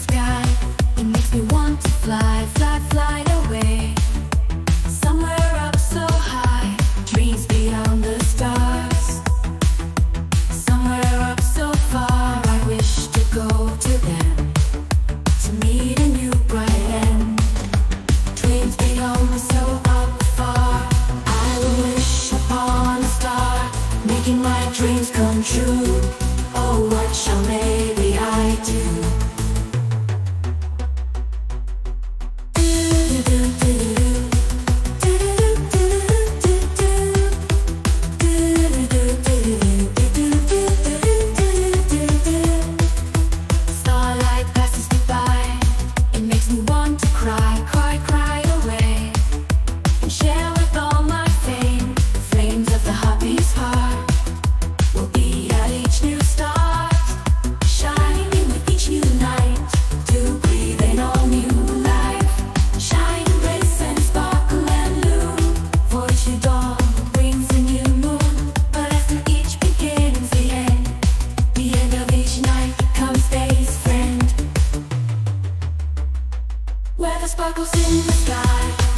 sky. It makes me want to fly, fly, fly away. Somewhere up so high, dreams beyond the stars. Somewhere up so far, I wish to go to them, to meet a new bright end. Dreams beyond so up far, I will wish upon a star, making my dreams come true. Oh, what shall maybe I do? Sparkles in the sky.